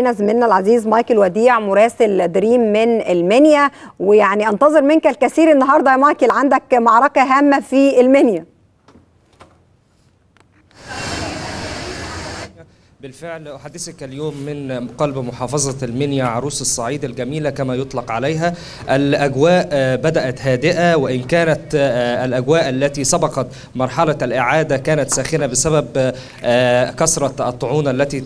زميلنا العزيز مايكل وديع مراسل دريم من المنيا، ويعني انتظر منك الكثير النهارده يا مايكل، عندك معركة هامة في المنيا. بالفعل أحدثك اليوم من قلب محافظة المنيا عروس الصعيد الجميلة كما يطلق عليها. الأجواء بدأت هادئة، وإن كانت الأجواء التي سبقت مرحلة الإعادة كانت ساخنة بسبب كثرة الطعون التي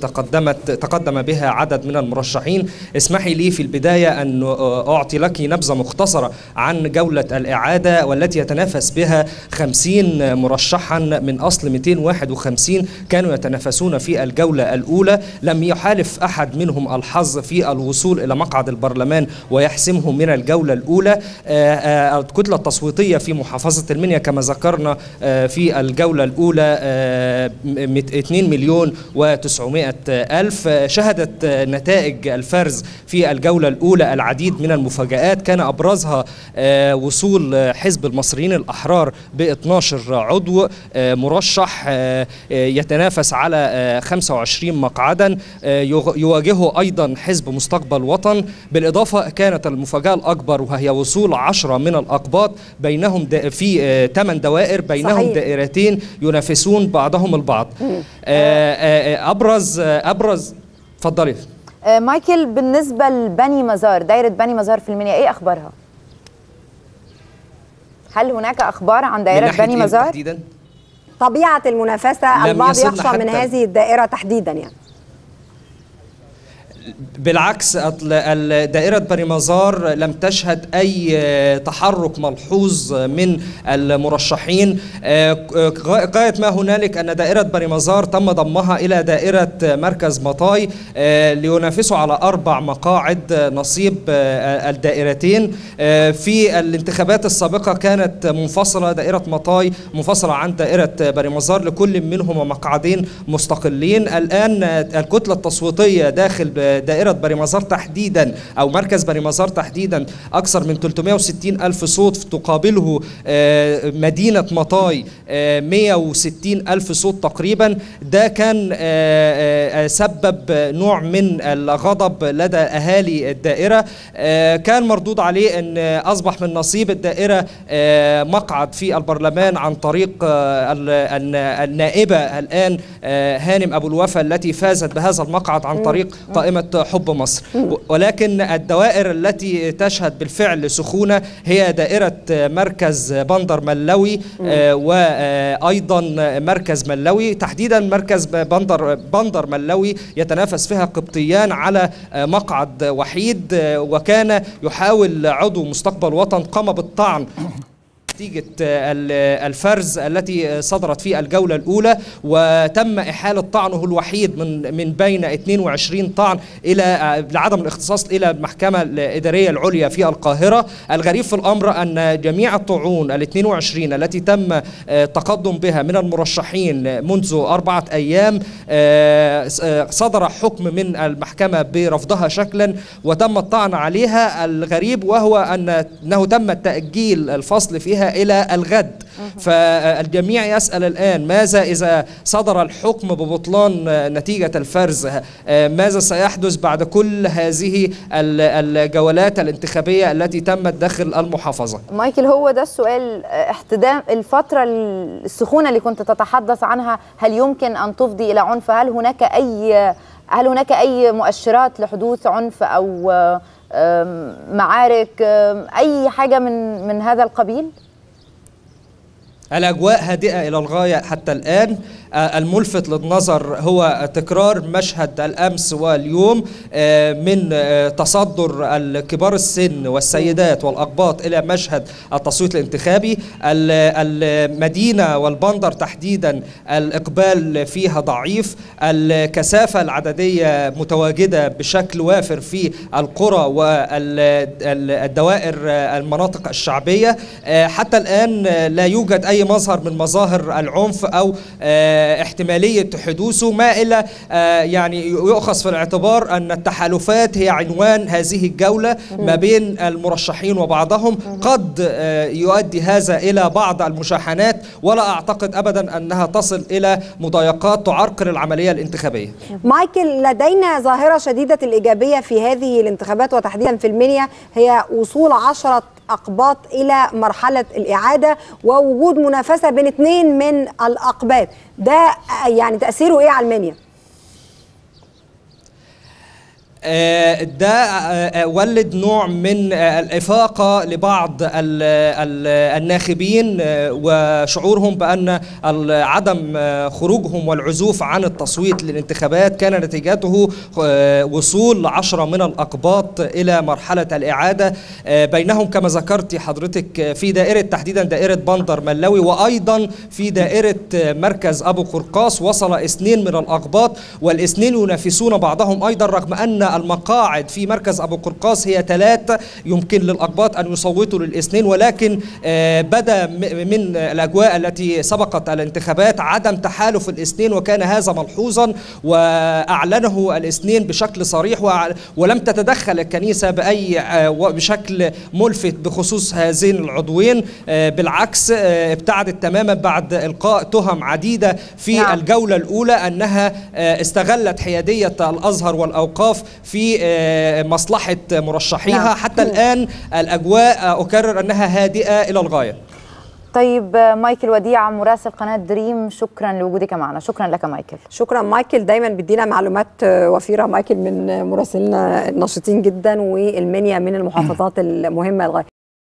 تقدم بها عدد من المرشحين. اسمحي لي في البداية أن أعطي لك نبذة مختصرة عن جولة الإعادة، والتي يتنافس بها 50 مرشحا من أصل 251 كانوا يتنافسون في الجولة الأولى. لم يحالف أحد منهم الحظ في الوصول إلى مقعد البرلمان ويحسمهم من الجولة الأولى. الكتلة التصويتية في محافظة المنيا كما ذكرنا في الجولة الأولى 2,900,000. شهدت نتائج الفرز في الجولة الأولى العديد من المفاجآت، كان أبرزها وصول حزب المصريين الأحرار ب 12 عضو مرشح يتنافس على 25 مقعدا، يواجهه أيضا حزب مستقبل وطن. بالإضافة كانت المفاجأة الأكبر وهي وصول 10 من الأقباط، بينهم في 8 دوائر، بينهم صحيح دائرتين ينافسون بعضهم البعض. أبرز اتفضلي مايكل، بالنسبة لبني مزار، دائرة بني مزار في المنيا، إيه أخبارها؟ هل هناك أخبار عن دائرة بني مزار؟ طبيعة المنافسة البعض يخشى من هذه الدائرة تحديدا يعني. بالعكس، دائرة بني مزار لم تشهد أي تحرك ملحوظ من المرشحين. غاية ما هنالك أن دائرة بني مزار تم ضمها إلى دائرة مركز مطاي لينافسوا على 4 مقاعد نصيب الدائرتين. في الانتخابات السابقة كانت منفصلة، دائرة مطاي منفصلة عن دائرة بني مزار، لكل منهما مقعدين مستقلين. الآن الكتلة التصويتية داخل دائرة بني مزار تحديدا أو مركز بني مزار تحديدا أكثر من 360,000 صوت، تقابله مدينة مطاي 160,000 صوت تقريبا. ده كان سبب نوع من الغضب لدى أهالي الدائرة، كان مردود عليه أن أصبح من نصيب الدائرة مقعد في البرلمان عن طريق النائبة الآن هانم ابو الوفا التي فازت بهذا المقعد عن طريق قائمة حب مصر. ولكن الدوائر التي تشهد بالفعل سخونة هي دائرة مركز بندر ملوي وأيضا مركز ملوي. تحديدا مركز بندر ملوي يتنافس فيها قبطيان على مقعد وحيد، وكان يحاول عضو مستقبل وطن قام بالطعن نتيجة الفرز التي صدرت في الجولة الأولى، وتم إحالة طعنه الوحيد من بين 22 طعن إلى لعدم الاختصاص إلى المحكمة الإدارية العليا في القاهرة. الغريب في الأمر أن جميع الطعون 22 التي تم تقدم بها من المرشحين منذ 4 أيام صدر حكم من المحكمة برفضها شكلا وتم الطعن عليها. الغريب وهو أنه تم تأجيل الفصل فيها إلى الغد. فالجميع يسأل الآن ماذا إذا صدر الحكم ببطلان نتيجة الفرز؟ ماذا سيحدث بعد كل هذه الجولات الانتخابية التي تمت داخل المحافظة؟ مايكل، هو ده السؤال، احتدام الفترة السخونة اللي كنت تتحدث عنها هل يمكن أن تفضي إلى عنف؟ هل هناك أي مؤشرات لحدوث عنف أو معارك، أي حاجة من هذا القبيل؟ الأجواء هادئة إلى الغاية حتى الآن. الملفت للنظر هو تكرار مشهد الأمس واليوم من تصدر كبار السن والسيدات والأقباط إلى مشهد التصويت الانتخابي. المدينة والبندر تحديدا الإقبال فيها ضعيف، الكثافة العددية متواجدة بشكل وافر في القرى والدوائر المناطق الشعبية. حتى الآن لا يوجد أي مظهر من مظاهر العنف أو احتمالية حدوثه، ما إلا يعني يؤخذ في الاعتبار أن التحالفات هي عنوان هذه الجولة ما بين المرشحين وبعضهم، قد يؤدي هذا إلى بعض المشاحنات، ولا أعتقد أبدا أنها تصل إلى مضايقات تعرقل العملية الانتخابية. مايكل، لدينا ظاهرة شديدة الإيجابية في هذه الانتخابات وتحديدا في المنيا، هي وصول 10 أقباط إلى مرحلة الإعادة ووجود منافسة بين 2 من الأقباط، ده يعني تأثيره إيه على المنيا؟ ده ولد نوع من الإفاقة لبعض الناخبين وشعورهم بأن عدم خروجهم والعزوف عن التصويت للانتخابات كان نتيجته وصول 10 من الأقباط إلى مرحلة الإعادة، بينهم كما ذكرت حضرتك في دائرة تحديدا دائرة بندر ملوي، وأيضا في دائرة مركز أبو قرقاص وصل 2 من الأقباط، والإثنين ينافسون بعضهم أيضا، رغم أن المقاعد في مركز أبو قرقاص هي 3 يمكن للأقباط أن يصوتوا للإثنين، ولكن بدأ من الأجواء التي سبقت الانتخابات عدم تحالف الإثنين، وكان هذا ملحوظا وأعلنه الإثنين بشكل صريح، ولم تتدخل الكنيسة بأي بشكل ملفت بخصوص هذين العضوين، بالعكس ابتعدت تماما بعد إلقاء تهم عديدة في الجولة الأولى أنها استغلت حيادية الأزهر والأوقاف في مصلحة مرشحيها. حتى الآن الأجواء أكرر أنها هادئة إلى الغاية. طيب مايكل وديع مراسل قناة دريم، شكرا لوجودك معنا. شكرا لك مايكل. شكرا مايكل، دايما بيدينا معلومات وفيرة مايكل من مراسلنا النشطين جدا، والمنيا من المحافظات المهمة للغاية.